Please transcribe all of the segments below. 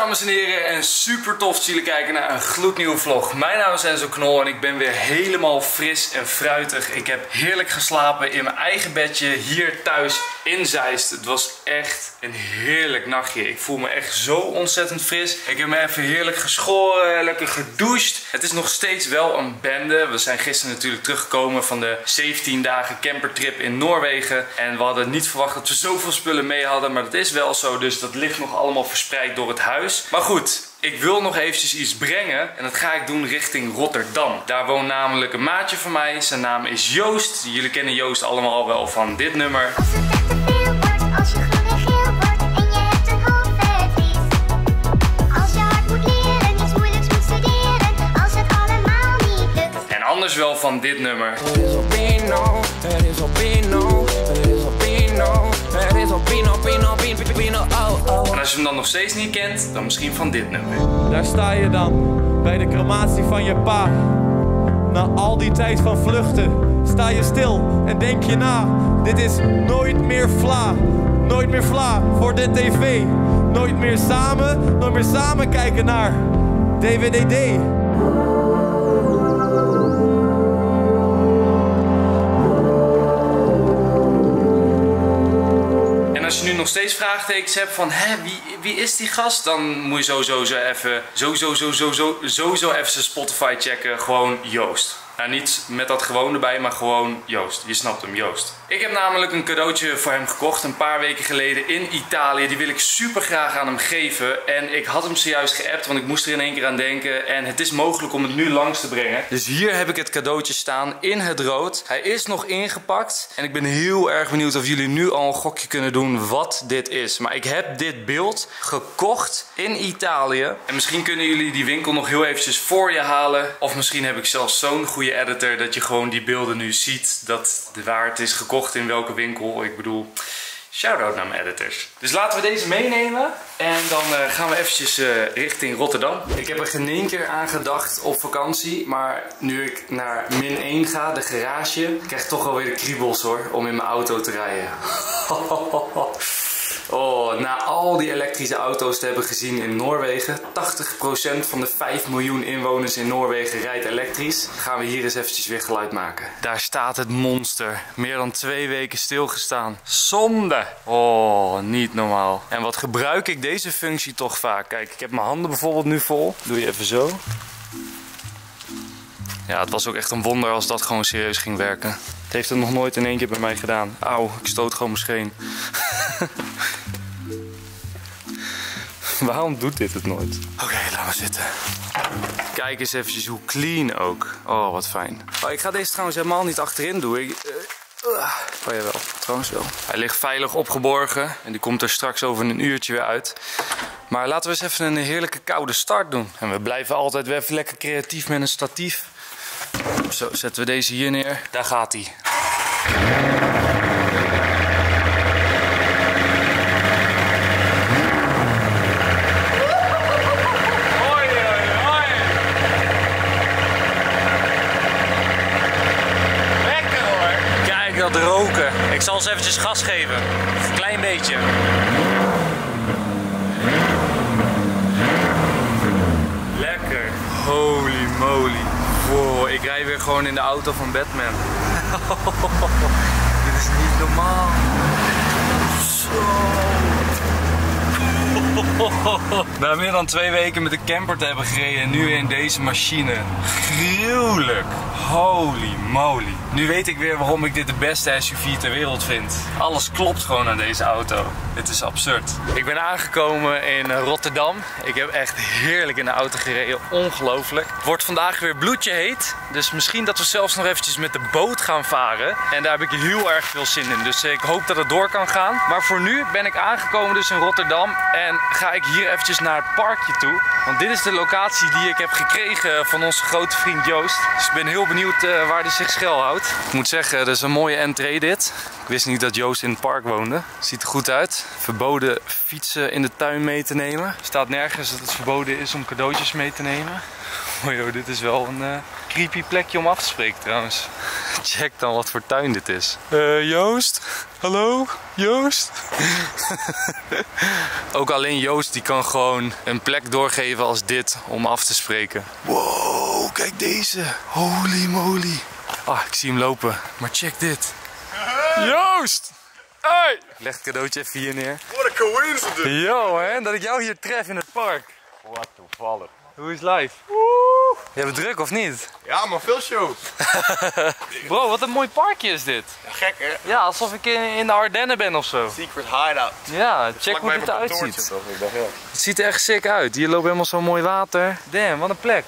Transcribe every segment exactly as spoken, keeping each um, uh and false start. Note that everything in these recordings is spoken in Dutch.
dames en heren en super tof dat jullie kijken naar een gloednieuwe vlog. Mijn naam is Enzo Knol en ik ben weer helemaal fris en fruitig. Ik heb heerlijk geslapen in mijn eigen bedje hier thuis in Zeist. Het was echt een heerlijk nachtje. Ik voel me echt zo ontzettend fris. Ik heb me even heerlijk geschoren, lekker gedoucht. Het is nog steeds wel een bende. We zijn gisteren natuurlijk teruggekomen van de zeventien dagen campertrip in Noorwegen. En we hadden niet verwacht dat we zoveel spullen mee hadden, maar dat is wel zo. Dus dat ligt nog allemaal verspreid door het huis. Maar goed, ik wil nog eventjes iets brengen en dat ga ik doen richting Rotterdam. Daar woont namelijk een maatje van mij. Zijn naam is Joost. Jullie kennen Joost allemaal wel van dit nummer. Als het echt te veel wordt, als je groen en geel wordt en je hebt een hoofdverlies. Als je hard moet leren, iets moeilijks moet studeren, als het allemaal niet lukt. En anders wel van dit nummer. Het is op Pino, het is op Pino, het is op Pino, het is op Pino, Pino, Pino, Pino, oh, oh. En als je hem dan nog steeds niet kent, dan misschien van dit nummer. Daar sta je dan, bij de crematie van je pa. Na al die tijd van vluchten. Sta je stil en denk je na. Dit is nooit meer vla. Nooit meer vla voor de tv. Nooit meer samen, nooit meer samen kijken naar D W D D. En als je nu nog steeds vraagtekens hebt van hè, wie, wie is die gast? Dan moet je sowieso zo even sowieso sowieso sowieso even zijn Spotify checken. Gewoon Joost. Nou, niet met dat gewoon erbij, maar gewoon Joost. Je snapt hem, Joost. Ik heb namelijk een cadeautje voor hem gekocht een paar weken geleden in Italië. Die wil ik super graag aan hem geven. En ik had hem zojuist geappt, want ik moest er in één keer aan denken. En het is mogelijk om het nu langs te brengen. Dus hier heb ik het cadeautje staan in het rood. Hij is nog ingepakt. En ik ben heel erg benieuwd of jullie nu al een gokje kunnen doen wat dit is. Maar ik heb dit beeld gekocht in Italië. En misschien kunnen jullie die winkel nog heel eventjes voor je halen. Of misschien heb ik zelfs zo'n goede editor dat je gewoon die beelden nu ziet, dat de waar het is gekocht in welke winkel. Ik bedoel, shout-out naar mijn editors. Dus laten we deze meenemen en dan uh, gaan we eventjes uh, richting Rotterdam. Ik heb er geen één keer aan gedacht op vakantie, maar nu ik naar min één ga, de garage, krijg ik toch alweer de kriebels hoor, om in mijn auto te rijden. Oh, na al die elektrische auto's te hebben gezien in Noorwegen, tachtig procent van de vijf miljoen inwoners in Noorwegen rijdt elektrisch. Gaan we hier eens eventjes weer geluid maken. Daar staat het monster. Meer dan twee weken stilgestaan. Zonde! Oh, niet normaal. En wat gebruik ik deze functie toch vaak. Kijk, ik heb mijn handen bijvoorbeeld nu vol. Doe je even zo. Ja, het was ook echt een wonder als dat gewoon serieus ging werken. Het heeft het nog nooit in één keer bij mij gedaan. Auw, ik stoot gewoon mijn scheen. Waarom doet dit het nooit? Oké, okay, laten we zitten. Kijk eens eventjes hoe clean ook. Oh, wat fijn. Oh, ik ga deze trouwens helemaal niet achterin doen. Ik, uh, uh. Oh jawel, trouwens wel. Hij ligt veilig opgeborgen en die komt er straks over een uurtje weer uit. Maar laten we eens even een heerlijke koude start doen. En we blijven altijd weer even lekker creatief met een statief. Zo, zetten we deze hier neer. Daar gaat hij. Lekker hoor. Kijk dat roken. Ik zal eens eventjes gas geven. Een klein beetje. Lekker. Holy moly. Wow, ik rij weer gewoon in de auto van Batman. Dit is niet normaal. Zo. Na meer dan twee weken met de camper te hebben gereden en nu in deze machine. Gruwelijk. Holy moly. Nu weet ik weer waarom ik dit de beste S U V ter wereld vind. Alles klopt gewoon aan deze auto. Het is absurd. Ik ben aangekomen in Rotterdam. Ik heb echt heerlijk in de auto gereden. Ongelooflijk. Het wordt vandaag weer bloedje heet. Dus misschien dat we zelfs nog eventjes met de boot gaan varen. En daar heb ik heel erg veel zin in. Dus ik hoop dat het door kan gaan. Maar voor nu ben ik aangekomen dus in Rotterdam. En ga ik hier eventjes naar het parkje toe. Want dit is de locatie die ik heb gekregen van onze grote vriend Joost. Dus ik ben heel benieuwd waar hij zich schuilhoudt. Ik moet zeggen, dat is een mooie entree dit. Ik wist niet dat Joost in het park woonde. Ziet er goed uit. Verboden fietsen in de tuin mee te nemen. Staat nergens dat het verboden is om cadeautjes mee te nemen. Oh joh, dit is wel een uh, creepy plekje om af te spreken trouwens. Check dan wat voor tuin dit is. Uh, Joost? Hallo? Joost? Ook alleen Joost die kan gewoon een plek doorgeven als dit om af te spreken. Wow, kijk deze. Holy moly. Ah, ik zie hem lopen. Maar check dit. Joost! Hey! Ik leg het cadeautje even hier neer. What a coincidence! Yo, hè, dat ik jou hier tref in het park. Wat toevallig. Hoe is live? Woe! Je hebt het druk of niet? Ja, maar veel shows. Bro, wat een mooi parkje is dit. Ja, gek hè? Ja, alsof ik in de Ardennen ben of zo. Secret hideout. Ja, check hoe dit eruit ziet. Het ziet er echt sick uit. Hier loopt helemaal zo'n mooi water. Damn, wat een plek.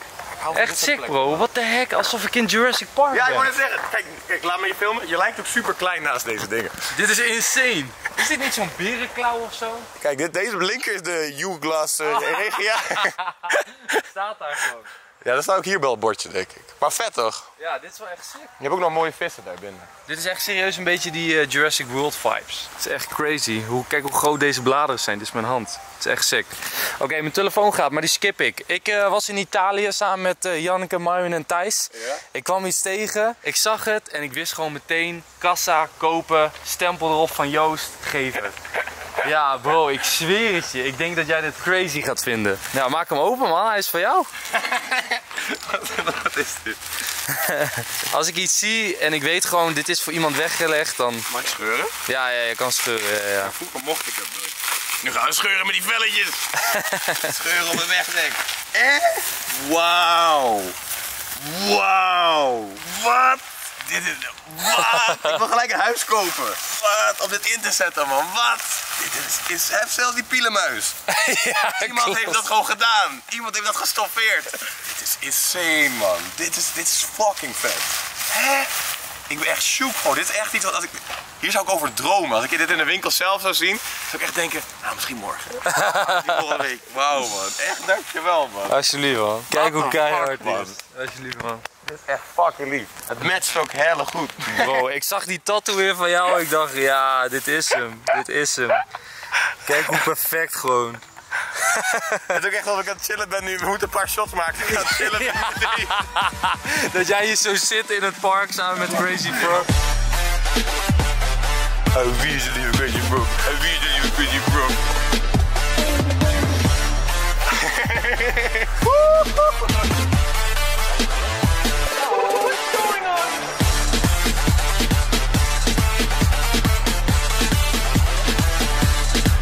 Echt sick bro, wat de heck, alsof ik in Jurassic Park ben. Ja, ik wou net zeggen, kijk, kijk, laat me je filmen, je lijkt ook super klein naast deze dingen. Dit is insane. Is dit niet zo'n berenklauw of zo? Kijk, dit, deze linker is de U-glass uh, regia. Staat daar gewoon. Ja, dat staat ook hier bij het bordje denk ik. Maar vet toch? Ja, dit is wel echt sick. Je hebt ook nog mooie vissen daar binnen. Dit is echt serieus een beetje die uh, Jurassic World vibes. Het is echt crazy. Hoe, kijk hoe groot deze bladeren zijn. Dit is mijn hand. Het is echt sick. Oké, okay, mijn telefoon gaat, maar die skip ik. Ik uh, was in Italië samen met uh, Janneke, Myron en Thijs. Ja? Ik kwam iets tegen. Ik zag het en ik wist gewoon meteen kassa, kopen, stempel erop van Joost, geven. Ja bro, ik zweer het je. Ik denk dat jij dit crazy gaat vinden. Nou, maak hem open man. Hij is van jou. Wat, wat is dit? Als ik iets zie en ik weet gewoon dit is voor iemand weggelegd, dan... Mag je scheuren? Ja, ja, je kan scheuren. Ja, ja. Vroeger mocht ik dat nooit. Nu gaan we scheuren met die velletjes. Scheuren op de wegdek. Eh? Wauw. Wauw. Wat? Dit is... Wat? Ik wil gelijk een huis kopen. Wat? Om dit in te zetten man. Wat? Dit is, is zelfs die pielenmuis. Ja, iemand klopt. Heeft dat gewoon gedaan. Iemand heeft dat gestoffeerd. Dit is insane man. Dit is, dit is fucking vet. Hè? Ik ben echt shook gewoon. Dit is echt iets wat als ik... Hier zou ik over dromen. Als ik dit in de winkel zelf zou zien, zou ik echt denken, nou misschien morgen. Volgende week. Wauw man. Echt dankjewel man. Alsjeblieft man. Kijk hoe keihard man. Alsjeblieft man. Dit is echt fucking lief. Het matcht ook heel goed. Bro, ik zag die tattoo weer van jou en ik dacht, ja, dit is hem. Dit is hem. Kijk hoe perfect gewoon. Het is ook echt dat ik aan het chillen ben nu. We moeten een paar shots maken. Ik ga het chillen met drie. Dat jij hier zo zit in het park samen met Crazy Bro. Oh, wie is de lieve Crazy Bro? Oh, wie is de lieve Crazy Bro?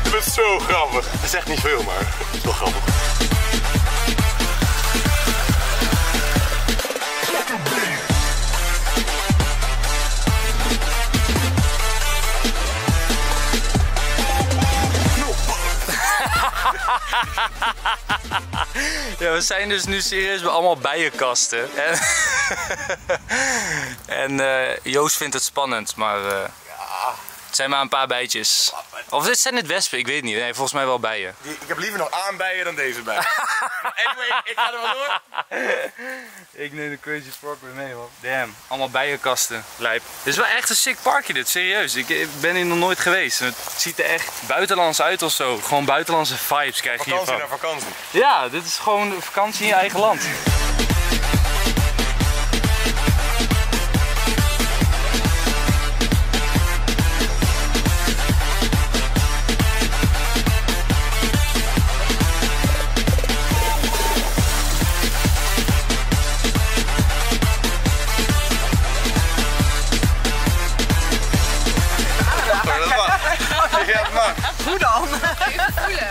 Het is zo grappig. Het is echt niet veel, maar het is wel grappig. Ja, we zijn dus nu serieus bij allemaal bijenkasten. En, en uh, Joost vindt het spannend, maar... Uh... Het zijn maar een paar bijtjes. Of dit zijn het wespen, ik weet niet. Nee, volgens mij wel bijen. Die, ik heb liever nog aanbijen dan deze bijen. Anyway, ik ga er wel door. Ik neem de Crazy Frog weer mee, man. Damn, allemaal bijenkasten. Lijp. Het is wel echt een sick parkje dit, serieus. Ik, ik ben hier nog nooit geweest. Het ziet er echt buitenlands uit of zo. Gewoon buitenlandse vibes krijg je hiervan. Vakantie naar vakantie. Ja, dit is gewoon vakantie in je eigen land. Hoe dan? Even voelen.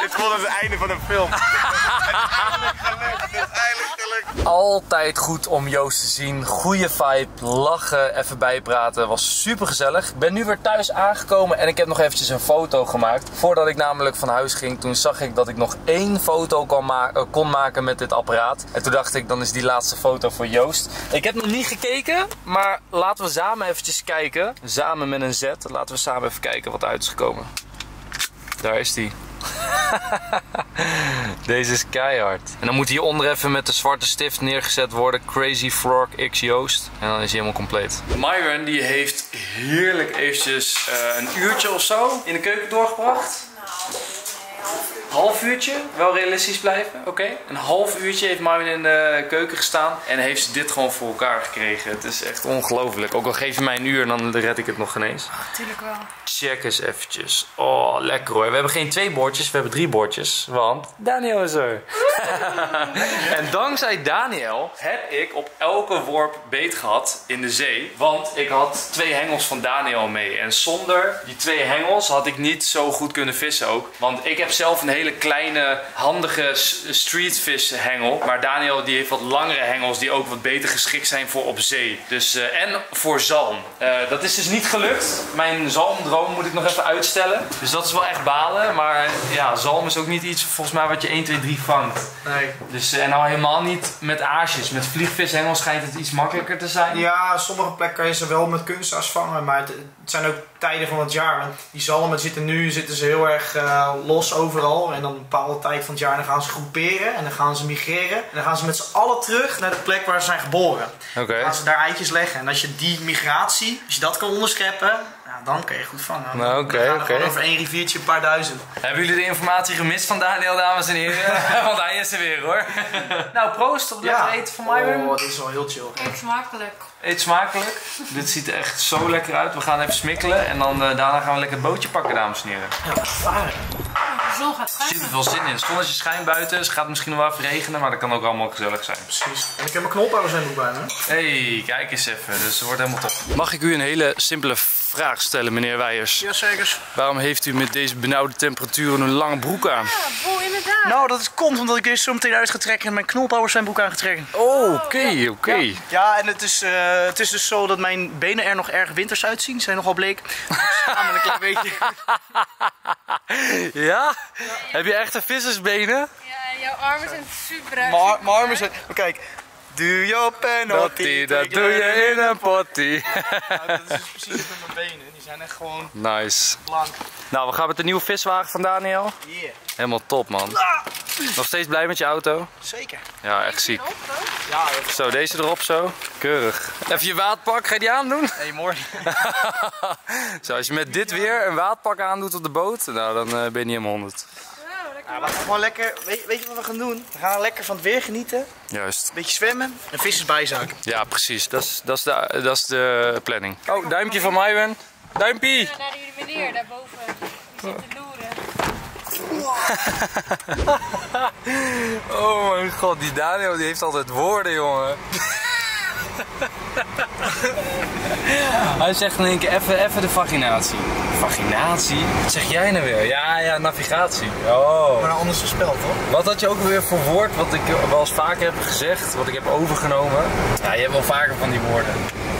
Dit voelt als het einde van een film. Het is eindelijk gelukt, het is eindelijk gelukt. Altijd goed om Joost te zien. Goeie vibe, lachen, even bijpraten. Was super gezellig. Ik ben nu weer thuis aangekomen en ik heb nog eventjes een foto gemaakt. Voordat ik namelijk van huis ging, toen zag ik dat ik nog één foto kon, ma kon maken met dit apparaat. En toen dacht ik, dan is die laatste foto voor Joost. Ik heb nog niet gekeken, maar laten we samen eventjes kijken. Samen met een Z. Laten we samen even kijken wat uit is gekomen. Daar is die. Deze is keihard. En dan moet hieronder even met de zwarte stift neergezet worden. Crazy Frog X Joost. En dan is hij helemaal compleet. Myron die heeft heerlijk eventjes uh, een uurtje of zo in de keuken doorgebracht. Half uurtje, wel realistisch blijven, oké. Okay. Een half uurtje heeft Myron in de keuken gestaan en heeft ze dit gewoon voor elkaar gekregen. Het is echt ongelooflijk. Ook al geef je mij een uur, dan red ik het nog geen eens. Oh, tuurlijk wel. Check eens eventjes. Oh, lekker hoor. We hebben geen twee bordjes, we hebben drie bordjes, want Daniel is er. En dankzij Daniel heb ik op elke worp beet gehad in de zee, want ik had twee hengels van Daniel mee. En zonder die twee hengels had ik niet zo goed kunnen vissen ook, want ik heb zelf een hele hele kleine, handige streetvis hengel. Maar Daniel die heeft wat langere hengels die ook wat beter geschikt zijn voor op zee. Dus, uh, en voor zalm. Uh, dat is dus niet gelukt. Mijn zalmdroom moet ik nog even uitstellen. Dus dat is wel echt balen. Maar ja, zalm is ook niet iets volgens mij wat je één, twee, drie vangt. Nee. Dus, uh, en nou helemaal niet met aasjes. Met vliegvishengels schijnt het iets makkelijker te zijn. Ja, sommige plekken kan je ze wel met kunstaas vangen. Maar het, het zijn ook tijden van het jaar. Want die zalmen zitten nu zitten ze heel erg uh, los overal. En dan een bepaalde tijd van het jaar dan gaan ze groeperen en dan gaan ze migreren. En dan gaan ze met z'n allen terug naar de plek waar ze zijn geboren. Okay. Dan gaan ze daar eitjes leggen. En als je die migratie, als je dat kan onderscheppen, nou, dan kun je goed vangen. Nou, oké, okay, oké. Okay. Over één riviertje een paar duizend. Hebben jullie de informatie gemist van Daniel, dames en heren? Want hij is er weer hoor. Nou, proost op lekker ja. eten van mij. Oh, dit is wel heel chill. Eet smakelijk. Eet smakelijk. Dit ziet er echt zo lekker uit. We gaan even smikkelen en dan uh, daarna gaan we lekker een bootje pakken, dames en heren. Ja, vaar. Er zit er veel zin in. Het zonnetje schijnt buiten, dus het gaat misschien wel even regenen, maar dat kan ook allemaal gezellig zijn. Precies. En ik heb mijn knolpauwers helemaal bij me. Hey, kijk eens even. Dus het wordt helemaal top. Mag ik u een hele simpele vraag stellen, meneer Weijers? Jazeker. Waarom heeft u met deze benauwde temperaturen een lange broek aan? Ja, boel inderdaad. Nou, dat komt omdat ik deze zo meteen uit ga trekken en mijn knolpauwers zijn broek aan ga trekken. Oh, oké, okay, oké. Okay. Ja. Ja, en het is, uh, het is dus zo dat mijn benen er nog erg winters uitzien. Ze zijn nogal bleek. Samen een klein beetje. Ja? Ja. Heb je echte vissersbenen? Ja, en jouw armen zijn super uit. Mijn armen zijn... Maar kijk. Doe je penalty, dat doe je in een potty. Nou, dat is dus precies met mijn benen. Die zijn echt gewoon nice. Blank. Nou, we gaan met de nieuwe viswagen van Daniel. Yeah. Helemaal top, man. Ah. Nog steeds blij met je auto? Zeker. Ja, echt ziek. Erop, ja, even. Zo, deze erop zo. Keurig. Even je waadpak, ga je die aandoen? Nee, morgen. Zo, als je met dit weer een waadpak aandoet op de boot, nou, dan uh, ben je niet helemaal honderd. Ja, we gaan gewoon lekker, weet, weet je wat we gaan doen? We gaan lekker van het weer genieten. Juist. Een beetje zwemmen en vissers bijzaken. Ja, precies. Dat is, dat is, de, dat is de planning. Oh, duimpje van Myron. Duimpie! Ja, naar die meneer daarboven. Die zit te loeren. Oh mijn god, die Daniel die heeft altijd woorden, jongen. Hij zegt in één keer even, even de vaginatie. Vaginatie? Wat zeg jij nou weer? Ja, ja, navigatie. Oh. Maar anders gespeld hoor. Wat had je ook weer voor woord wat ik wel eens vaker heb gezegd, wat ik heb overgenomen? Ja, je hebt wel vaker van die woorden.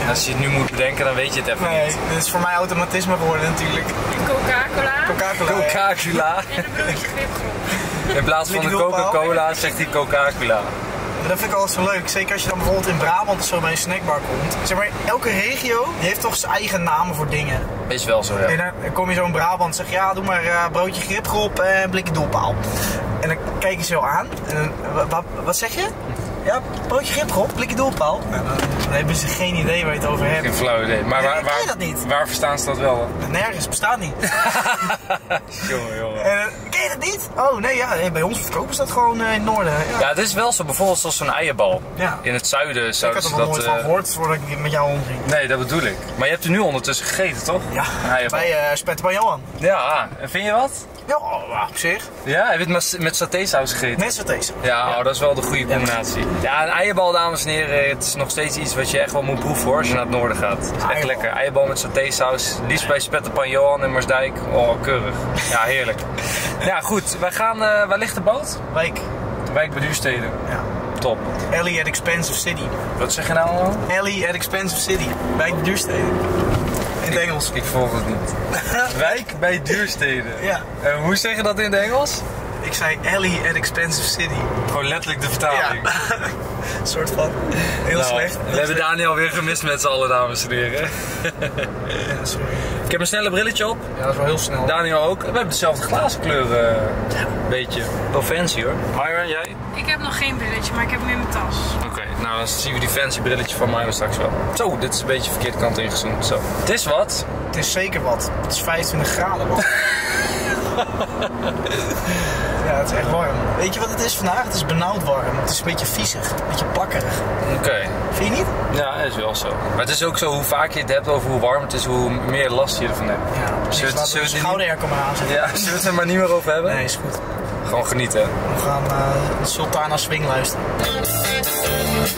Ja. Als je het nu moet bedenken, dan weet je het even nee, niet. Nee, dit is voor mij automatisme geworden natuurlijk. Coca-Cola. Coca-Cola. Coca-Cola. En een broodje gripgroep. In plaats van de Coca-Cola zegt hij Coca-Cola. Dat vind ik altijd zo leuk, zeker als je dan bijvoorbeeld in Brabant zo bij een snackbar komt. Zeg maar, elke regio heeft toch zijn eigen namen voor dingen. Is wel zo, ja. En dan kom je zo in Brabant en zeg je, ja, doe maar uh, broodje gripgrop en blikje doelpaal. En dan kijk je zo aan en dan, wat zeg je? Ja, broodje gripgrop, blikje doelpaal. Nou, dan hebben ze geen idee waar je het over hebt. Geen flauw idee. Maar waar, waar, dat niet? Waar verstaan ze dat wel? Nergens, bestaat niet. Jongen, jongen. En, ken je dat niet? Oh nee, ja, bij ons verkopen ze dat gewoon uh, in het noorden. Ja. Ja, het is wel zo. Bijvoorbeeld zoals zo'n eierbal. Ja. In het zuiden zou dat... Ik had er nog nooit uh, van gehoord voordat ik met jou omging. Nee, dat bedoel ik. Maar je hebt er nu ondertussen gegeten, toch? Ja, bij uh, Spetterpan-Johan. Ja, en vind je wat? Ja, op zich. Ja, heb je het met satésaus gegeten? Met satésaus. Ja, ja. Oh, dat is wel de goede combinatie. Ja, een eierbal, dames en heren, het is nog steeds iets wat je echt wel moet proeven hoor, als je naar het noorden gaat. Het is echt eierbal. Lekker. Eierbal met satésaus, liefst bij Spetterpan-Johan in Mersdijk. Oh, keurig. Ja, heerlijk. Ja, goed. Wij gaan, uh, waar ligt de boot? Wijk. Wijk bij Duurstede. Ja. Top. Ellie at Expensive City. Wat zeg je nou allemaal? Ellie at Expensive City. Wijk bij Duurstede. In het Engels. Ik, ik volg het niet. Wijk bij Duurstede. Ja. Uh, hoe zeg je dat in het Engels? Ik zei Ellie at Expensive City. Gewoon letterlijk de vertaling. Ja. Een soort van. Heel nou, slecht. We hebben Daniel weer gemist met z'n allen, dames en heren. Ja, sorry. Ik heb een snelle brilletje op. Ja, dat is wel heel snel. Daniel ook. We hebben dezelfde glazenkleur. Uh... Ja. beetje. Wel fancy hoor. Myron, jij? Ik heb nog geen brilletje, maar ik heb hem in mijn tas. Oké, okay, nou dan zien we die fancy brilletje van Myron straks wel. Zo, dit is een beetje verkeerde kant ingezoomd. Zo. Het is wat. Het is zeker wat. Het is vijfentwintig graden man. Ja, het is echt warm. Weet je wat het is vandaag? Het is benauwd warm. Het is een beetje viezig, een beetje bakkerig. Oké. Okay. Vind je niet? Ja, is wel zo. Maar het is ook zo, hoe vaak je het hebt over hoe warm het is, hoe meer last je ervan hebt. Ja, precies. Zullen we, zullen we, we schoudererken maar aanzetten? Ja, zullen we het er maar niet meer over hebben? Nee, is goed. Gewoon genieten. We gaan uh, Sultana Swing luisteren.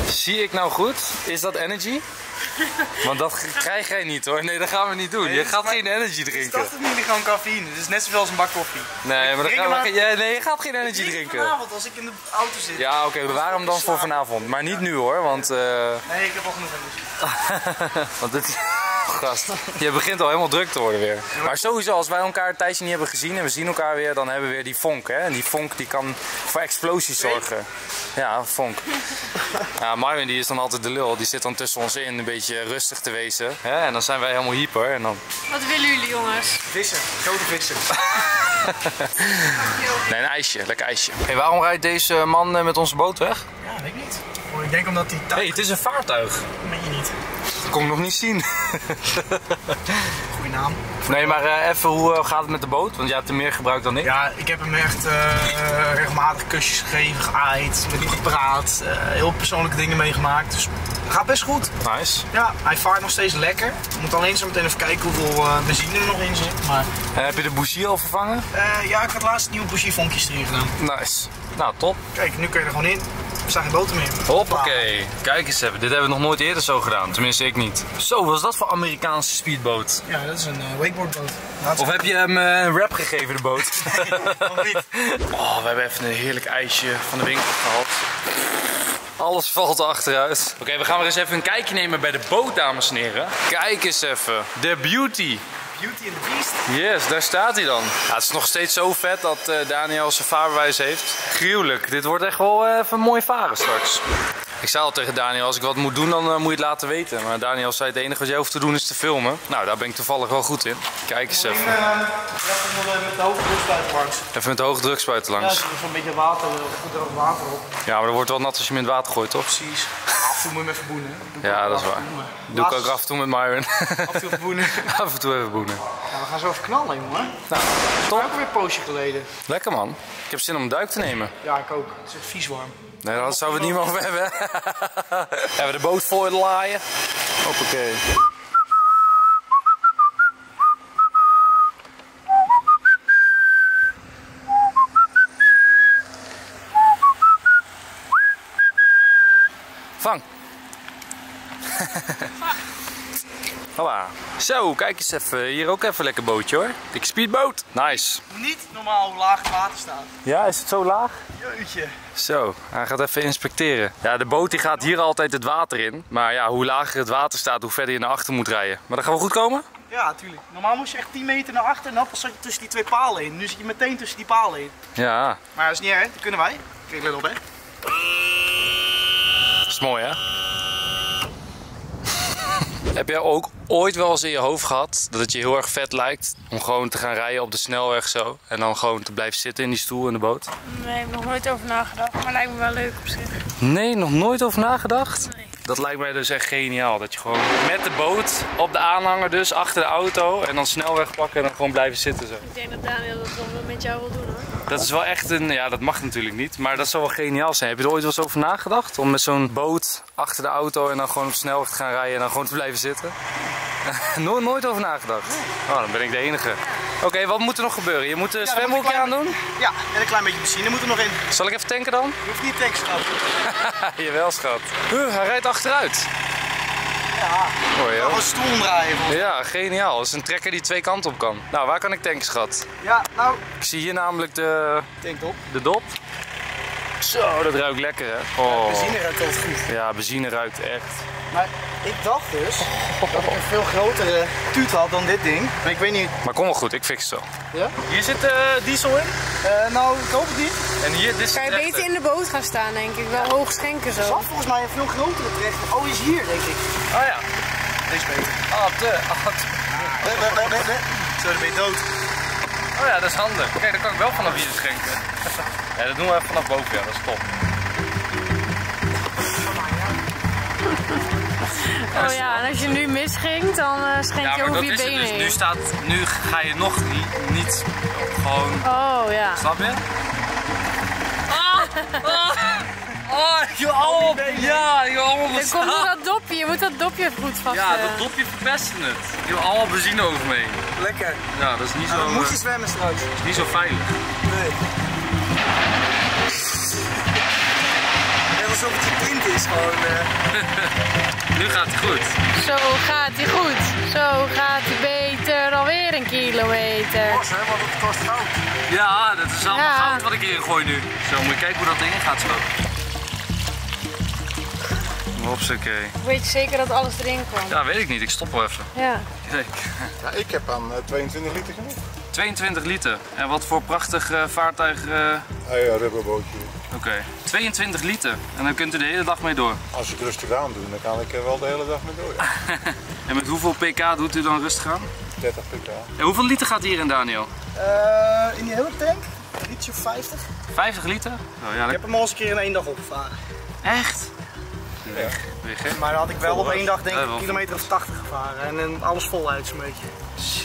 Zie ik nou goed? Is dat energy? Want dat krijg jij niet hoor. Nee, dat gaan we niet doen. Nee, je gaat maar... geen energy drinken. Ik dacht het niet, gewoon cafeïne. Het is net zoveel als een bak koffie. Nee, maar, gaan maar... Ja, nee je gaat geen energy ik drinken. Vanavond als ik in de auto zit. Ja, oké. Okay, bewaar hem dan voor vanavond. Maar niet ja. nu hoor, want... Uh... Nee, ik heb al genoeg energy. Want dit... Gast, je begint al helemaal druk te worden weer. Maar sowieso, als wij elkaar een tijdje niet hebben gezien en we zien elkaar weer, dan hebben we weer die vonk. Hè? En die vonk die kan voor explosies zorgen. Ja, vonk. Ja, Myron die is dan altijd de lul. Die zit dan tussen ons in een beetje rustig te wezen. Hè? En dan zijn wij helemaal hyper. En dan... Wat willen jullie jongens? Vissen, grote vissen. Nee, een ijsje, lekker ijsje. Hey, waarom rijdt deze man met onze boot weg? Ja, weet ik niet. Ik denk omdat die tak... hey, het is een vaartuig. Meen je niet. Dat kon ik nog niet zien. Goeie naam. Nee, maar uh, even, hoe uh, gaat het met de boot? Want jij hebt hem meer gebruikt dan ik. Ja, ik heb hem echt uh, regelmatig kusjes gegeven, geaaid, met hem gepraat. Uh, heel persoonlijke dingen meegemaakt. Dus het gaat best goed. Nice. Ja, hij vaart nog steeds lekker. Ik moet alleen zo meteen even kijken hoeveel uh, benzine er nog in zit. Maar... Uh, heb je de bougie al vervangen? Uh, ja, ik had laatst nieuwe bougievonkjes erin gedaan. Nice. Nou, top. Kijk, nu kun je er gewoon in. Er staan geen boten meer. Hoppakee. Kijk eens even. Dit hebben we nog nooit eerder zo gedaan. Tenminste, ik niet. Zo, wat is dat voor Amerikaanse speedboot? Ja, dat is een uh, wakeboardboot. Laat of heb je hem uh, een wrap gegeven, de boot? Nee, niet. Oh, we hebben even een heerlijk ijsje van de winkel gehad. Alles valt achteruit. Oké, okay, we gaan weer eens even een kijkje nemen bij de boot, dames en heren. Kijk eens even. De beauty. Beauty and the Beast. Yes, daar staat hij dan. Ja, het is nog steeds zo vet dat uh, Daniel zijn vaarbewijs heeft. Gruwelijk, dit wordt echt wel uh, even mooi varen straks. Ik zei al tegen Daniel, als ik wat moet doen, dan uh, moet je het laten weten. Maar Daniel zei, het enige wat jij hoeft te doen is te filmen. Nou, daar ben ik toevallig wel goed in. Kijk eens even. Even met de hoogdrukspuit langs. Even met de hoogdrukspuit langs. Ja, er zit een beetje water, droog water op. Ja, maar dat wordt wel nat als je hem in het water gooit, toch? Precies. Af en toe moet je hem even boenen. Ja, dat is waar. Doe ik ook af en toe met Myron. Af en toe even boenen. Af en toe even boenen. Ja, we gaan zo even knallen, jongen. Nou, toch? Ik heb ook weer een poosje geleden. Lekker, man. Ik heb zin om een duik te nemen. Ja, ik ook. Het is echt vies warm. Nee, dat zouden we het niet mogen hebben. Hebben we de boot voor de laaien? Hoppakee. Vang. Hola. Zo, kijk eens even. Hier ook even lekker bootje hoor. Dikke speedboot. Nice. Niet normaal hoe laag het water staat. Ja, is het zo laag? Jeetje. Zo, hij gaat even inspecteren. Ja, de boot die gaat hier altijd het water in. Maar ja, hoe lager het water staat, hoe verder je naar achter moet rijden. Maar dat gaat wel goed komen? Ja, natuurlijk. Normaal moest je echt tien meter naar achter en dan pas zat je tussen die twee palen in. Nu zit je meteen tussen die palen in. Ja. Maar dat is niet erg, dat kunnen wij. Kijk, let op hè. Dat is mooi hè? Heb jij ook ooit wel eens in je hoofd gehad dat het je heel erg vet lijkt om gewoon te gaan rijden op de snelweg zo en dan gewoon te blijven zitten in die stoel in de boot? Nee, ik heb nog nooit over nagedacht, maar lijkt me wel leuk op zich. Nee, nog nooit over nagedacht? Nee. Dat lijkt mij dus echt geniaal, dat je gewoon met de boot op de aanhanger dus achter de auto en dan snelweg pakken en dan gewoon blijven zitten zo. Ik denk dat Daniel dat dan met jou wil doen hoor. Dat is wel echt een, ja dat mag natuurlijk niet, maar dat zou wel geniaal zijn. Heb je er ooit wel eens over nagedacht? Om met zo'n boot achter de auto en dan gewoon op snelweg te gaan rijden en dan gewoon te blijven zitten? No nooit over nagedacht? Oh, dan ben ik de enige. Oké, okay, wat moet er nog gebeuren? Je moet de ja, zwembroekje klein... aan doen? Ja, en een klein beetje benzine moet er nog in. Zal ik even tanken dan? Je hoeft niet tanken, schat. Jawel, schat. Huh, hij rijdt achteruit. Ja, mooi hoor. Gewoon stoel draaien. Ja, geniaal. Dat is een trekker die twee kanten op kan. Nou, waar kan ik tanken, schat? Ja, nou. Ik zie hier namelijk de... Tankdop. De dop. Zo, dat ruikt lekker hè. Oh. Ja, benzine ruikt altijd goed. Ja, benzine ruikt echt. Maar ik dacht dus dat ik een veel grotere tuut had dan dit ding. Maar ik weet niet... Maar kom wel goed, ik fix het wel. Ja? Hier zit uh, diesel in. Uh, nou, ik hoop het niet. En hier, dit kan je beter in de boot gaan staan denk ik. Wel ja. Hoog schenken zo. Er zat volgens mij een veel grotere trechter. Oh, is hier denk ik. Oh ja. Deze beter. Ah, te. Ah, te. Nee, nee, nee, nee, nee. Zo, dan ben je dood. Oh ja, dat is handig. Kijk, dan kan ik wel vanaf hier schenken. Ja, dat doen we vanaf boven, ja, dat is top. Oh ja, en als je nu misging, dan uh, schenk ja, je over je benen dus heen. Nu, staat, nu ga je nog niet, niet gewoon... Oh ja. Snap je? Ah! Ah! Oh, joh, op! Ja, joh, wat staat. Komt dat dopje, je moet dat dopje goed vaststellen. Ja, dat dopje verpest het. Joh, allemaal benzine over mee. Lekker. Ja, dat is niet zo... Nou, dan moet je zwemmen straks. Dat is niet zo veilig. Nee. Net alsof het geprint is, gewoon. Uh... nu gaat het goed. Zo gaat hij goed. Zo gaat hij beter. Alweer een kilometer. Het was, hè, want het kost goud. Ja, dat is allemaal ja. goud wat ik hierin gooi nu. Zo, moet je kijken hoe dat ding gaat schoten. Hopsakee. Weet je zeker dat alles erin komt? Ja, weet ik niet. Ik stop wel even. Ja. Kijk. Ja, ik heb aan uh, tweeëntwintig liter genoeg. tweeëntwintig liter? En wat voor prachtig uh, vaartuig... Uh... Ah ja, rubberbootje. Oké. Okay. tweeëntwintig liter. En dan kunt u de hele dag mee door? Als ik rustig aan doe, dan kan ik er wel de hele dag mee door. Ja. En met hoeveel pk doet u dan rustig aan? dertig pk. En hoeveel liter gaat hier in, Daniel? Uh, in die hele tank? Een liter of vijftig. vijftig liter? Oh, ja, ik heb hem al eens een keer in één dag opgevaren. Echt? Weg. Weg, hè? Maar dan had ik wel op één dag denk ik een kilometer of tachtig gevaren en alles voluit zo'n beetje.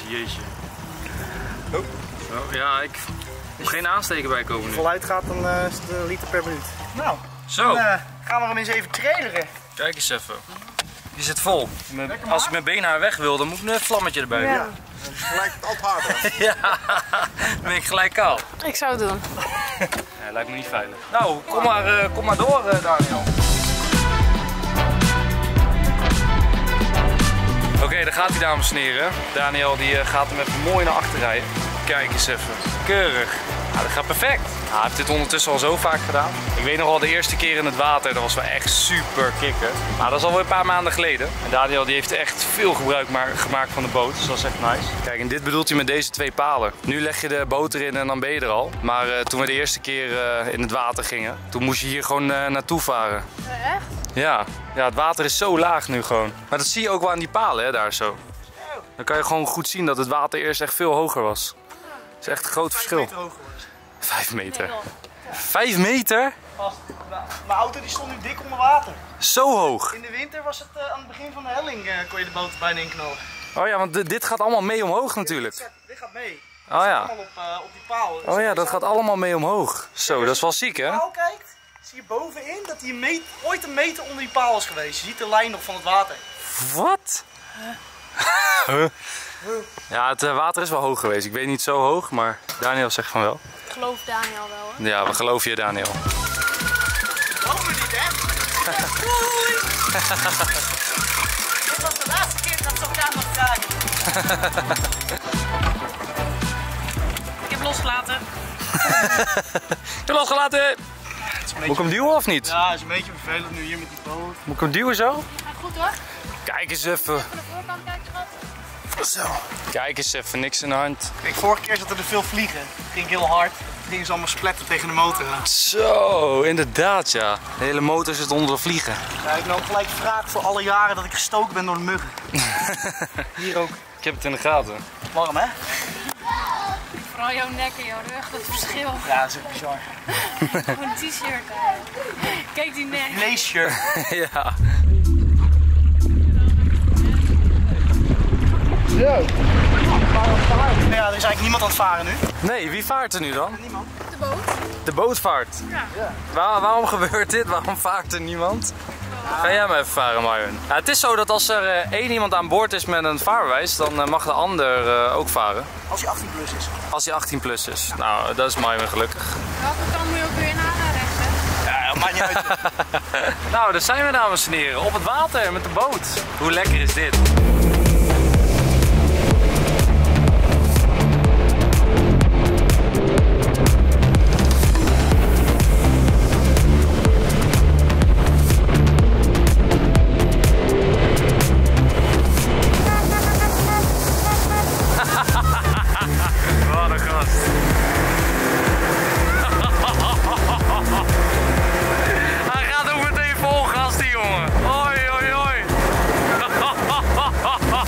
Jeetje. Oh. Oh, ja, ik moet geen aansteken bij komen nu. Als je voluit gaat, dan uh, is het een liter per minuut. Nou, zo. Dan uh, gaan we hem eens even traileren. Kijk eens even. Die zit vol. Met, als ik mijn beenhaar weg wil, dan moet ik nu een vlammetje erbij. Ja. Ja. Dan gelijk het opharden. Ja, dan ben ik gelijk kaal. Ik zou het doen. Ja, lijkt me niet veilig. Nou, kom maar, uh, kom maar door, uh, Daniel. Oké, okay, daar gaat hij, dames en heren. Daniel die uh, gaat hem even mooi naar achter rijden. Kijk eens even. Keurig. Ah, dat gaat perfect. Ah, hij heeft dit ondertussen al zo vaak gedaan. Ik weet nog wel de eerste keer in het water. Dat was wel echt super kicken. Maar dat is alweer een paar maanden geleden. En Daniel die heeft echt veel gebruik maar, gemaakt van de boot. Dus dat is echt nice. Kijk, en dit bedoelt hij met deze twee palen. Nu leg je de boot erin en dan ben je er al. Maar uh, toen we de eerste keer uh, in het water gingen, toen moest je hier gewoon uh, naartoe varen. Uh, echt? Ja. Ja, het water is zo laag nu gewoon. Maar dat zie je ook wel aan die palen, hè, daar zo. Dan kan je gewoon goed zien dat het water eerst echt veel hoger was. Dat is echt een groot verschil. vijf meter hoger was. vijf meter? vijf meter? Vast. Mijn auto die stond nu dik onder water. Zo hoog? In de winter was het uh, aan het begin van de helling uh, kon je de boot bijna inknallen. Oh ja, want dit gaat allemaal mee omhoog natuurlijk. Dit, dit gaat mee. Dit oh ja. Allemaal op, uh, op die paal. Dus oh ja, dat gaat allemaal mee omhoog. Zo, ja, dat is wel ziek, hè? Als je op de paal kijkt, zie je bovenin dat die meet, ooit een meter onder die paal is geweest. Je ziet de lijn nog van het water. Wat? Huh? Ja, het water is wel hoog geweest. Ik weet niet zo hoog, maar Daniel zegt van wel. Ik geloof Daniel wel, hè? Ja, we geloven je, Daniel. Ik geloof me niet, hè? Doei! Dit was de laatste keer dat zo'n dame mag dragen. Ik heb losgelaten. Ik heb losgelaten! Moet ik hem duwen of niet? Ja, het is een beetje vervelend nu hier met die boot. Moet ik hem duwen zo? Gaat goed hoor. Kijk eens even. Even de voorkant kijken, schat. Zo. Kijk eens even, niks in de hand. Kijk, vorige keer zaten er veel vliegen. Het ging heel hard. Het ging ze allemaal spletten tegen de motor aan. Zo, inderdaad ja. De hele motor zit onder de vliegen. Ja, ik nou gelijk wraak voor alle jaren dat ik gestoken ben door de muggen. Hier ook. Ik heb het in de gaten. Warm hè? Vooral jouw nek en jouw rug, dat verschil. Ja, dat is echt bizar. Gewoon een t-shirt. Kijk die nek. Een leeshirt. Ja. Zo. Ja, er is eigenlijk niemand aan het varen nu. Nee, wie vaart er nu dan? Niemand. De boot. De boot vaart? Ja. Ja. Waar, waarom gebeurt dit? Waarom vaart er niemand? Ja. Ga jij maar even varen, Myron. Ja, het is zo dat als er uh, één iemand aan boord is met een vaarbewijs, dan uh, mag de ander uh, ook varen. Als hij achttien plus is. Als hij achttien plus is. Ja. Nou, dat is Myron gelukkig. Welke kant moet je ook weer naar rechts, hè? Ja, dat maakt niet uit. Nou, daar zijn we, dames en heren. Op het water met de boot. Hoe lekker is dit? Ha, ha, ha.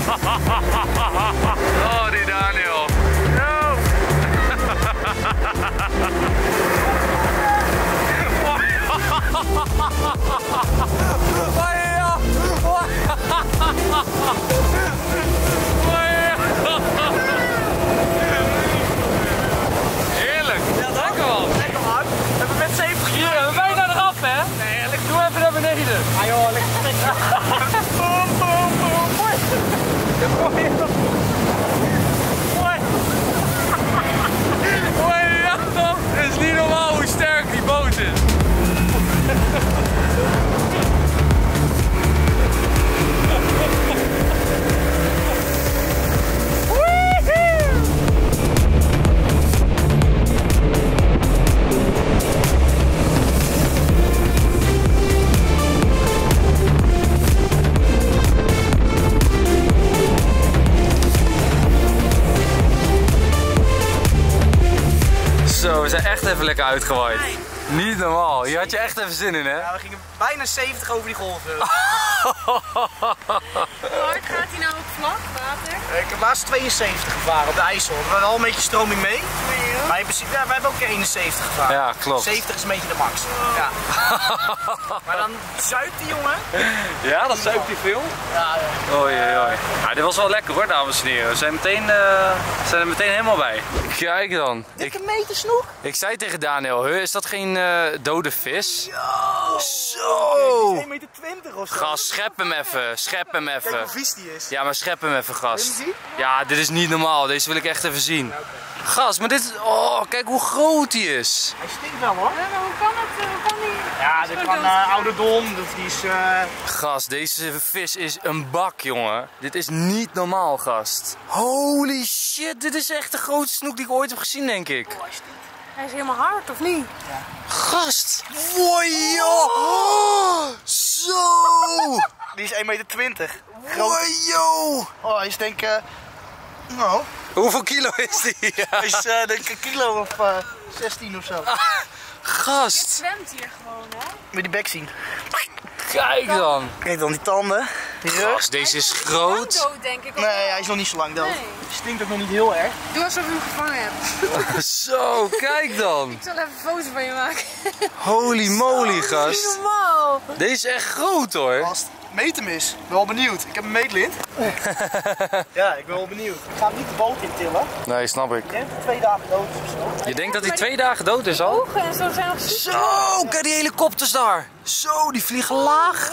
Zo, we zijn echt even lekker uitgewaaid. Nee. Niet normaal, je had je echt even zin in, hè? Ja, we gingen bijna zeventig over die golven. Hoe hard gaat hij nou op vlak water? Ik heb laatst tweeënzeventig gevaren op de IJssel. We hadden al een beetje stroming mee. Nee, maar in principe, ja, we hebben ook een eenenzeventig gevaren. Ja, klopt. zeventig is een beetje de max. Wow. Ja. Maar dan zuipt die jongen. Ja, dan zuipt hij veel. Ja, ja. Oei, oei. Nou, dit was wel lekker hoor, dames en heren. We zijn, meteen, uh, zijn er meteen helemaal bij. Kijk dan. Dikke meter snoek. Ik zei tegen Daniel, is dat geen uh, dode vis? Yo. Zo! één meter twintig of zo. Gas, schep hem even. Schep hem even. Kijk hoe vies die is. Ja, maar schep hem even, gast. Wil je hem zien? Ja, dit is niet normaal. Deze wil ik echt even zien. Ja, okay. Gast, maar dit... Oh, kijk hoe groot die is. Hij stinkt wel hoor. Ja, hoe kan het? Hoe kan die... Ja, dit kan uh, ouderdom. Dus die is... Uh... Gast, deze vis is een bak, jongen. Dit is niet normaal, gast. Holy shit, dit is echt de grootste snoek die ik ooit heb gezien, denk ik. Oh, hij stinkt. Hij is helemaal hard, of niet? Ja. Gast! Wojo! Oh, zo! Die is één meter twintig. Wojo! Oh, hij is denk ik... Uh, nou... Hoeveel kilo is die? Ja. Hij is uh, denk ik een kilo of uh, zestien of zo. Ah, gast! Dit zwemt hier gewoon, hè? Moet je die bek zien. Kijk dan! Kijk dan, die tanden. Die rug. Deze is groot. Hij is nog niet zo lang dood, denk ik. Nee, hij is nog niet zo lang dood. Nee. Stinkt ook nog niet heel erg. Doe alsof je hem gevangen hebt. Zo, kijk dan. Ik zal even een foto van je maken. Holy moly, gast. Dat is niet normaal. Deze is echt groot hoor. Gast, meet hem eens. Ik ben wel benieuwd. Ik heb een meetlint. Ja, ik ben wel benieuwd. Ik ga hem niet de boot intillen. Nee, snap ik. Ik denk dat hij twee dagen dood is of zo. Je denkt dat hij twee dagen dood is al? Ogen en zo zijn nog ziek. Zo, kijk die helikopters daar. Zo, die vliegen laag.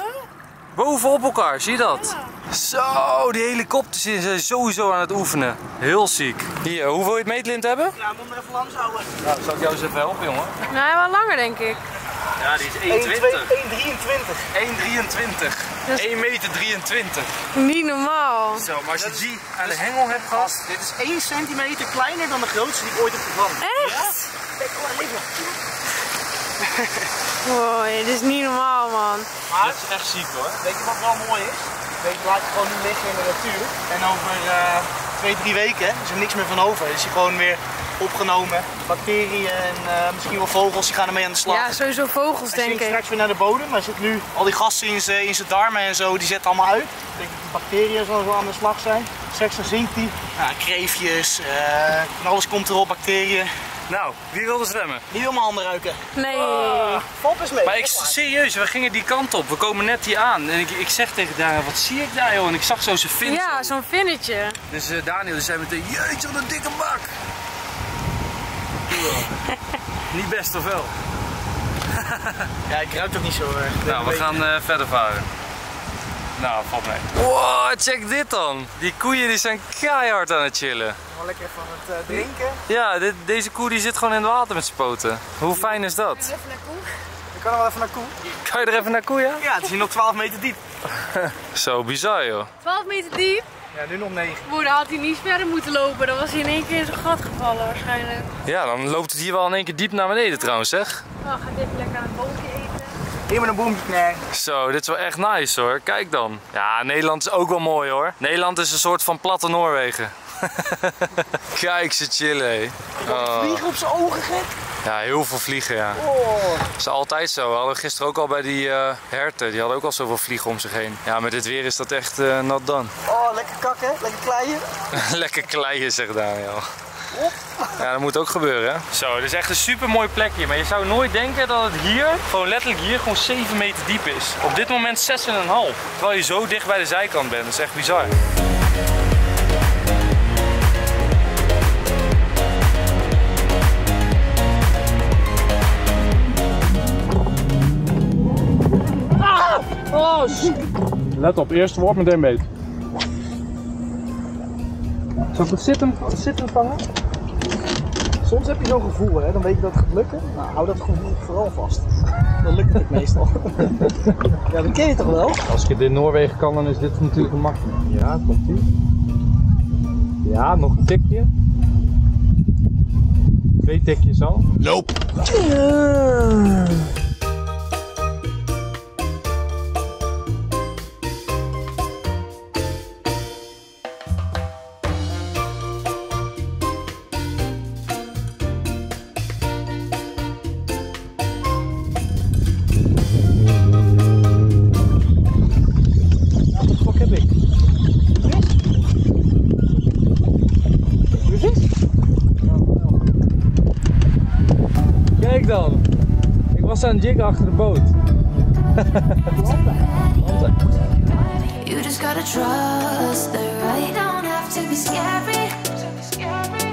Bovenop elkaar, zie je dat? Ja. Zo, die helikopters zijn sowieso aan het oefenen. Heel ziek. Hier, hoe wil je het meetlint hebben? Ja, moet hem even langs houden. Nou, dan zal ik jou eens even helpen, jongen. Nee, wel langer denk ik. Ja, die is één meter drieëntwintig. één meter drieëntwintig. Is... één meter drieëntwintig. Niet normaal. Zo, maar als je die aan de hengel hebt gehad, dit is één centimeter kleiner dan de grootste die ik ooit heb gevangen. Echt? Ja? Kijk, kom maar even. Wow, dit is niet normaal, man. Maar het is echt ziek hoor. Weet je wat wel mooi is? Weet je, laat het gewoon nu liggen in de natuur. En over uh, twee, drie weken is er niks meer van over. Is hij gewoon weer opgenomen. Bacteriën en uh, misschien wel vogels, die gaan ermee aan de slag. Ja, sowieso vogels denk ik. Hij straks weer naar de bodem. Hij zit nu al die gassen in zijn darmen en zo, die zetten allemaal uit. Ik denk dat die bacteriën zo aan de slag zijn. Straks dan zinkt hij. Nou, kreefjes, uh, van alles komt erop, bacteriën. Nou, wie wilde zwemmen? Niet helemaal handen ruiken. Nee. Uh, Fop is mee. Maar ik, serieus, we gingen die kant op. We komen net hier aan. En ik, ik zeg tegen Daniel, wat zie ik daar joh? En ik zag zo zijn fin. Ja, zo'n vinnetje. Dus uh, Daniel die zei meteen, jeetje wat een dikke bak. Niet best of wel? Ja, ik ruik toch niet zo erg. Nou, we gaan uh, verder varen. Nou, valt mee. Wow, check dit dan. Die koeien die zijn keihard aan het chillen. Gewoon lekker van het uh, drinken. Ja, dit, deze koe die zit gewoon in het water met zijn poten. Hoe fijn is dat? Kan je er even naar koe? Ik kan er wel even naar koe. Kan je er even naar koe, ja? Ja, het is hier nog twaalf meter diep. Zo bizar, joh. twaalf meter diep? Ja, nu nog negen. Boer, dan had hij niet verder moeten lopen. Dan was hij in één keer in zo'n gat gevallen waarschijnlijk. Ja, dan loopt het hier wel in één keer diep naar beneden ja. Trouwens, zeg. Nou, gaat dit lekker aan het bootje eten. Helemaal een boemtje, nee. Zo, dit is wel echt nice hoor. Kijk dan. Ja, Nederland is ook wel mooi hoor. Nederland is een soort van platte Noorwegen. Kijk ze chillen, hé. Oh. Vliegen op zijn ogen, gek. Ja, heel veel vliegen, ja. Oh. Dat is altijd zo. We hadden gisteren ook al bij die uh, herten. Die hadden ook al zoveel vliegen om zich heen. Ja, met dit weer is dat echt uh, not done. Oh, lekker kakken. Lekker kleien. Lekker kleien, zegt Daniel. Ja, dat moet ook gebeuren, hè? Zo, dit is echt een super mooi plekje. Maar je zou nooit denken dat het hier, gewoon letterlijk hier, gewoon zeven meter diep is. Op dit moment zes komma vijf. Terwijl je zo dicht bij de zijkant bent. Dat is echt bizar. Ah! Oh, shit. Let op, eerste woord meteen beet. Zal ik het zitten, het zitten vangen? Soms heb je zo'n gevoel, hè? Dan weet je dat het gaat lukken. Nou, hou dat gevoel vooral vast. Dat lukt het meestal. Ja, dat ken je toch wel? Als ik het in Noorwegen kan, dan is dit natuurlijk een makkelijk. Ja, komt ie. Ja, nog een tikje. Twee tikjes al. Loop! Ja. Ik was aan het jiggen achter de boot. You just gotta trust the right, don't have to be scary.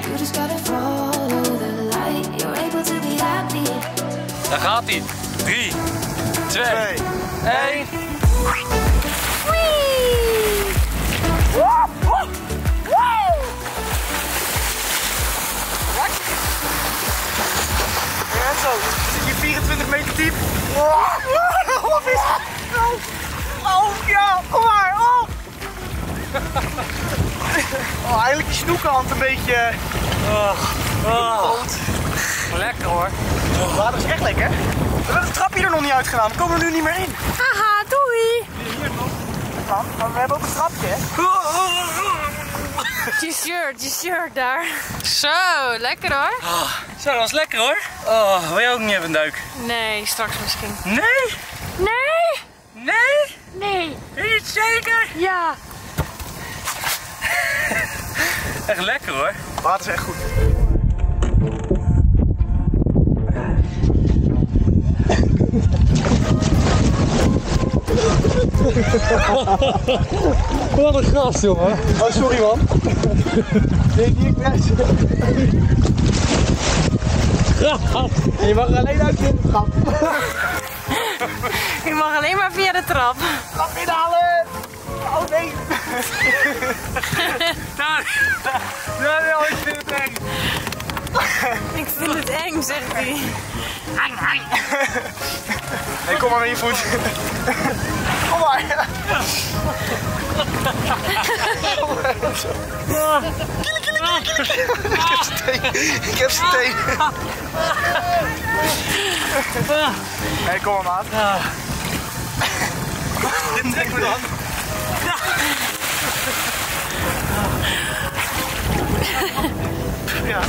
You just gotta follow the light, you're able to be happy. Daar gaat ie. drie, twee, één. Enzo. vierentwintig meter diep. Oh, oh, oh, oh ja, kom maar. Oh. Oh, eigenlijk die snoekenhand een beetje. Oh, oh. Lekker hoor. Het water is echt lekker. We hebben de trapje er nog niet uit gedaan. We komen er nu niet meer in. Haha, doei. Hier nog. Man, maar we hebben ook een trapje. Hè? Je shirt, je shirt daar. Zo, lekker hoor. Oh, zo, dat was lekker hoor. Oh, wil je ook niet even een duik? Nee, straks misschien. Nee? Nee? Nee? Nee. Is het zeker? Ja. Echt lekker hoor. Het water is echt goed. Wat een gast, jongen. Oh, sorry, man. Nee, die ik best. Je mag alleen uit de trap. Je mag alleen maar via de trap. Trap inhalen! Oh, nee. Daar, daar, daar, ik vind het eng. Ik vind het eng, zegt hij. Hey, kom maar met je voet. Kom maar. Kille, kille, kille, kille. Ik heb z'n teen. Ik heb z'n teen. Hey, kom maar, maat. Dit trek me dan. Ja.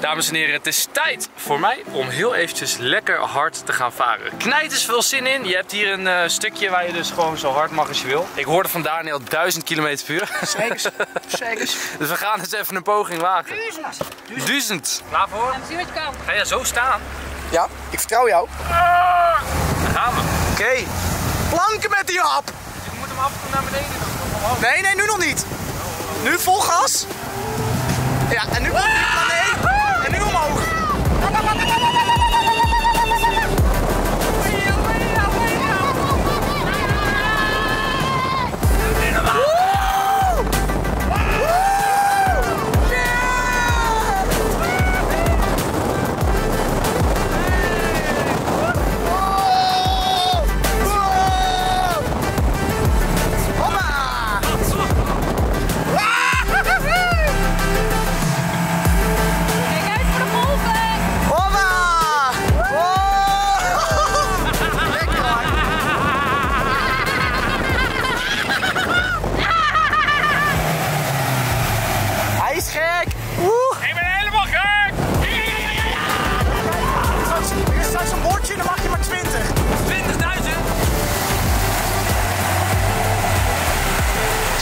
Dames en heren, het is tijd voor mij om heel eventjes lekker hard te gaan varen. Knijters veel zin in. Je hebt hier een uh, stukje waar je dus gewoon zo hard mag als je wil. Ik hoorde van Daniel duizend kilometer per uur. Zeker, zeker. Dus we gaan eens even een poging wagen. Duizend. Duizend. Duizend. Klaar voor? En zie wat je kan. Ga je zo staan? Ja, ik vertrouw jou. Ah, daar gaan we. Oké. Okay. Planken met die hap. Je moet hem af en toe naar beneden doen. Nee, nee, nu nog niet. Nu vol gas. Ja, en nu komt die planeet. En nu omhoog!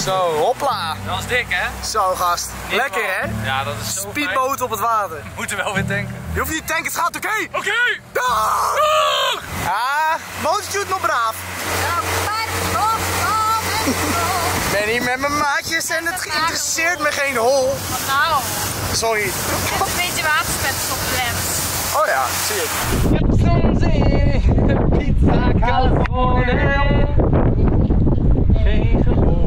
Zo, hopla. Dat was dik, hè? Zo, gast. Niet lekker, man. Hè? Ja, dat is zo speedboot fijn. Op het water. We moeten wel weer tanken. Je hoeft niet te tanken, het gaat oké. Okay. Oké. Okay. Doeg! Doeg! Ja, motortje nog braaf. Ik ben hier met mijn maatjes en het interesseert me geen hol. Wat nou? Sorry. Ik heb een beetje waterspets op de lens. Oh ja, zie ik. Zee, pizza, calzone. Geen gewone.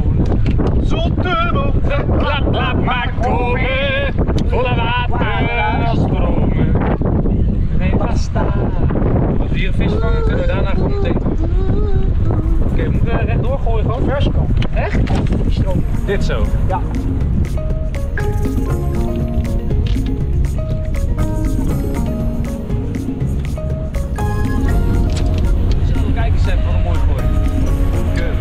Zotte boten, laat, laat maar komen. Volle waterstromen. Geen pasta. Als we hier een vis vangen, kunnen we daarna gewoon meteen. Oké, okay, we moeten rechtdoor gooien, gewoon vers komen. Echt? Stroom. Dit zo? Ja. Kijk eens even, wat een mooi gooi. Keur.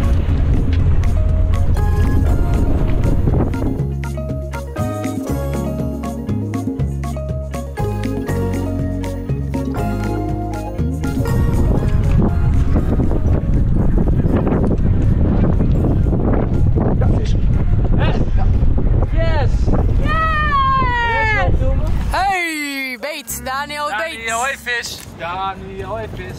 Ja, vis. Echt? Ja. Yes! Yeah! Yes, hey, beet! Daniel, Daniel beet! Daniel, hey vis! Daniel, hey vis!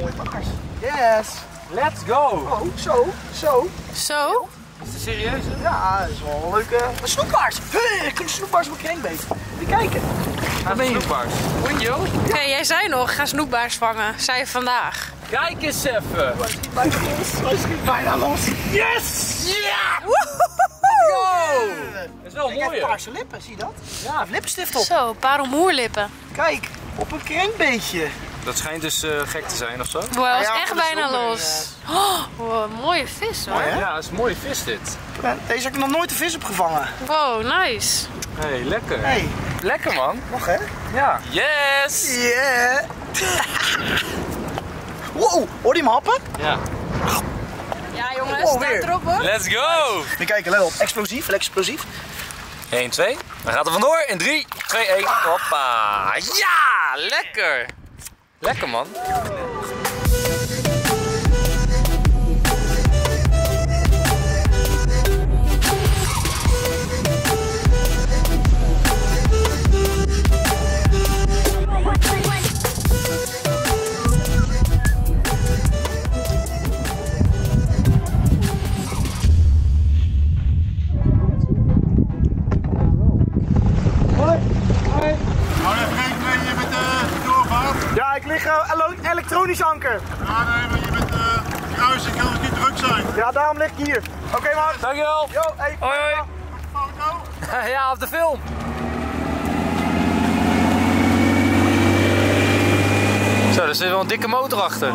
Mooi pakkers. Yes! Let's go! Oh, zo, zo. Zo? Is het serieus? Hè? Ja, dat is wel een leuke... Een snoepbaars! Hey, ik kan de snoepbaars op mijn krenkbeet. Even kijken. Ga de snoepbaars. Winjo? Ja. Hey, jij zei nog, ga snoepbaars vangen. Zei je vandaag. Kijk eens even. Hij schiet bijna los. Hij schiet bijna los. Yes! Ja! Yeah! Woehoe! Dat is wel mooi. Hij heeft paarse lippen, zie je dat? Ja, heeft lippenstift op. Zo, parelmoerlippen. Kijk, op een krenkbeetje. Dat schijnt dus uh, gek te zijn ofzo. Wow, hij is ja, echt bijna los. Uh... Oh, wow, mooie vis hoor. Mooi, ja, dat is een mooie vis dit. Deze heb ik nog nooit een vis op gevangen. Wow, nice. Hé, hey, lekker. Hey. Lekker man. Mag hè? Ja. Yes! Yeah! Wow, hoor je hem happen? Ja. Ja jongens, wow, staat erop hoor. Let's go! Even kijken, let op. Explosief, explosief. één, twee. Dan gaat er vandoor. In drie, twee, één. Hoppa! Ja, lekker! Lekker man! Elektronisch anker. Ja, nee, maar je bent uh, kruis, ik kan dus niet druk zijn. Ja, daarom lig ik hier. Oké, okay, man. Dankjewel. Yo, hey. Hoi, hoi. Op de foto? Ja, op de film. Zo, er zit wel een dikke motor achter.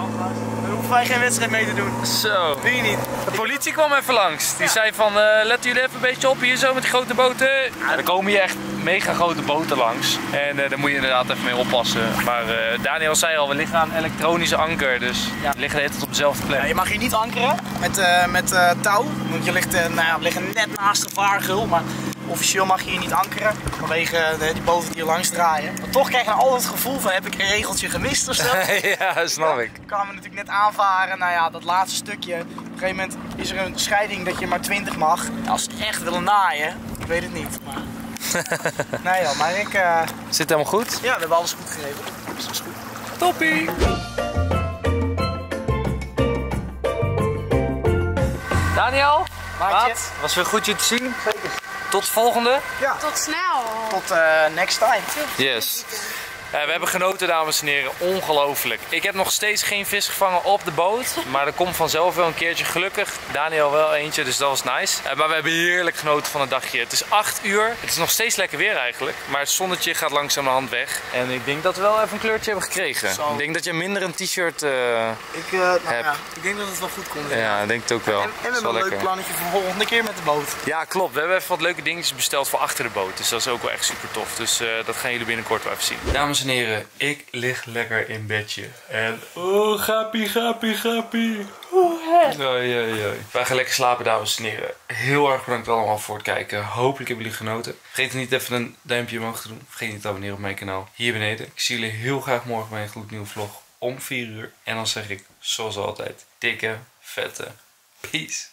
We hoeven wij geen wedstrijd mee te doen. Zo. Doe je niet. De politie kwam even langs. Die ja. zei van, uh, letten jullie even een beetje op hier zo met die grote boten. Ja, er komen hier echt mega grote boten langs. En uh, daar moet je inderdaad even mee oppassen. Maar uh, Daniel zei al, we liggen aan elektronische anker. Dus ja. we liggen de hele tijd op dezelfde plek. Ja, je mag hier niet ankeren met, uh, met uh, touw. Want je ligt, uh, nou ja, we liggen net naast de vaargeul. Maar officieel mag je hier niet ankeren. Vanwege uh, die boten die hier langs draaien. Maar toch krijg je nou altijd het gevoel van, heb ik een regeltje gemist of zo? Ja, snap ik. Dan kwamen we natuurlijk net aanvaren. Nou ja, dat laatste stukje. Op een gegeven moment is er een scheiding dat je maar twintig mag. Als ze echt willen naaien, ik weet het niet. Maar... nee joh, maar ik... Uh... Zit het helemaal goed? Ja, we hebben alles goed geregeld. Alles was goed. Toppie! Daniel, wat? Was weer goed je te zien. Zeker. Tot de volgende. Ja. Tot snel. Tot uh, next time. Yes. Uh, we hebben genoten, dames en heren. Ongelooflijk. Ik heb nog steeds geen vis gevangen op de boot. Maar er komt vanzelf wel een keertje. Gelukkig Daniel wel eentje, dus dat was nice. Uh, maar we hebben heerlijk genoten van het dagje. Het is acht uur. Het is nog steeds lekker weer eigenlijk. Maar het zonnetje gaat langzamerhand weg. En ik denk dat we wel even een kleurtje hebben gekregen. Zo. Ik denk dat je minder een t-shirt uh, ik, uh, nou, hebt. Ja, ik denk dat het wel goed komt. Denk. Ja, ik denk het ook wel. En, en we hebben wel een leuk lekker. plannetje voor de volgende keer met de boot. Ja, klopt. We hebben even wat leuke dingetjes besteld voor achter de boot. Dus dat is ook wel echt super tof. Dus uh, dat gaan jullie binnenkort wel even zien. Dames Dames en heren, ik lig lekker in bedje. En oh, gappie, gappie, gappie. Oh, hè. Oei, oei, oei. Wij gaan lekker slapen, dames en heren. Heel erg bedankt allemaal voor het kijken. Hopelijk hebben jullie genoten. Vergeet niet even een duimpje omhoog te doen. Vergeet niet te abonneren op mijn kanaal hier beneden. Ik zie jullie heel graag morgen bij een gloednieuwe vlog om vier uur. En dan zeg ik, zoals altijd, dikke, vette peace.